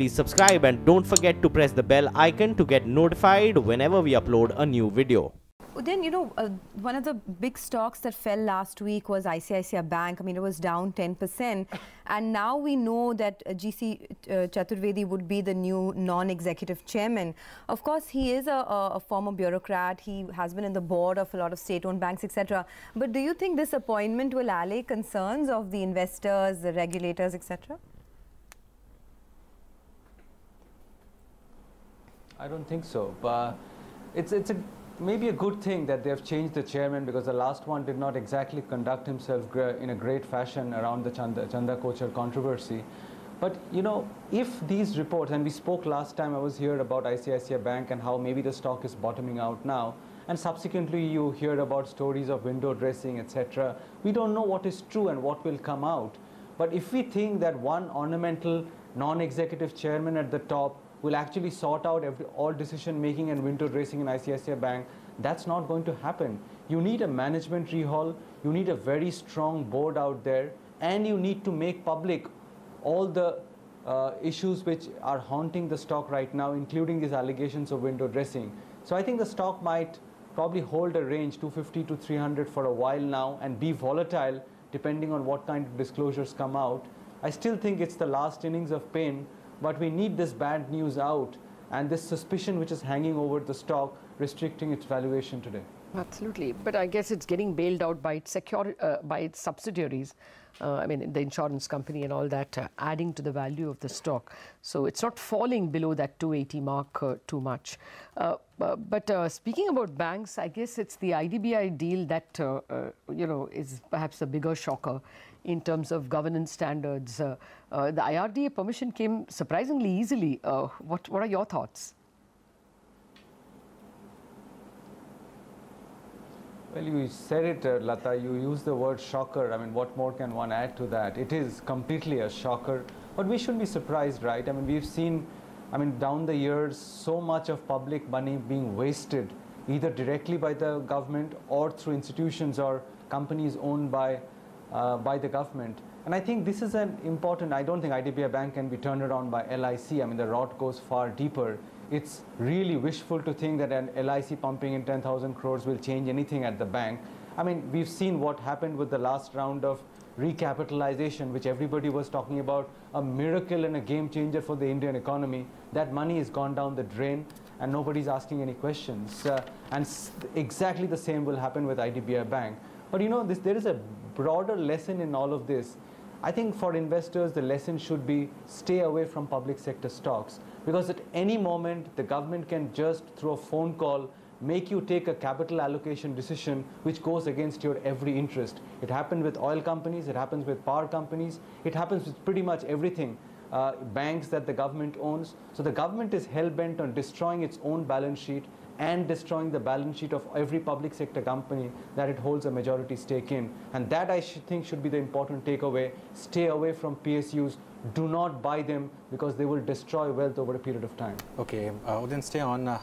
please subscribe and don't forget to press the bell icon to get notified whenever we upload a new video. Then, you know, one of the big stocks that fell last week was ICICI Bank. I mean, it was down 10%. And now we know that gc Chaturvedi would be the new non-executive chairman. Of course, he is a former bureaucrat. He has been in the board of a lot of state-owned banks, etc. But do you think this appointment will allay concerns of the investors, the regulators, etc.? I don't think so. But it's a maybe a good thing that they have changed the chairman, because the last one did not exactly conduct himself in a great fashion around the Chanda Kochar controversy. But, you know, if these reports, and we spoke last time I was here about ICICI Bank and how maybe the stock is bottoming out now, and subsequently you hear about stories of window dressing, etc. We don't know what is true and what will come out. But if we think that one ornamental non-executive chairman at the top will actually sort out all decision-making and window dressing in ICICI Bank, that's not going to happen. You need a management rehaul, you need a very strong board out there, and you need to make public all the issues which are haunting the stock right now, including these allegations of window dressing. So I think the stock might probably hold a range 250 to 300 for a while now and be volatile depending on what kind of disclosures come out. I still think it's the last innings of pain, but we need this bad news out and this suspicion which is hanging over the stock, restricting its valuation today. Absolutely. But I guess it's getting bailed out by its, by its subsidiaries. I mean, the insurance company and all that, adding to the value of the stock. So it's not falling below that 280 mark too much. But speaking about banks, I guess it's the IDBI deal that, you know, is perhaps a bigger shocker in terms of governance standards. The IRDA permission came surprisingly easily. What are your thoughts? Well, you said it, Lata, you used the word shocker. I mean, what more can one add to that? It is completely a shocker, but we shouldn't be surprised, right? I mean, we've seen, I mean, down the years, so much of public money being wasted, either directly by the government or through institutions or companies owned by the government. And I think this is an important, I don't think IDBI Bank can be turned around by LIC. I mean, the rot goes far deeper. It's really wishful to think that an LIC pumping in 10,000 crores will change anything at the bank. I mean, we've seen what happened with the last round of recapitalization, which everybody was talking about, a miracle and a game changer for the Indian economy. That money has gone down the drain and nobody's asking any questions. And exactly the same will happen with IDBI Bank. But you know, there is a broader lesson in all of this. I think for investors, the lesson should be stay away from public sector stocks, because at any moment, the government can just, through a phone call, make you take a capital allocation decision which goes against your every interest. It happened with oil companies, it happens with power companies, it happens with pretty much everything, banks that the government owns. So the government is hell-bent on destroying its own balance sheet and destroying the balance sheet of every public sector company that it holds a majority stake in. And that, I think, should be the important takeaway. Stay away from PSUs. Do not buy them, because they will destroy wealth over a period of time. Okay, then stay on.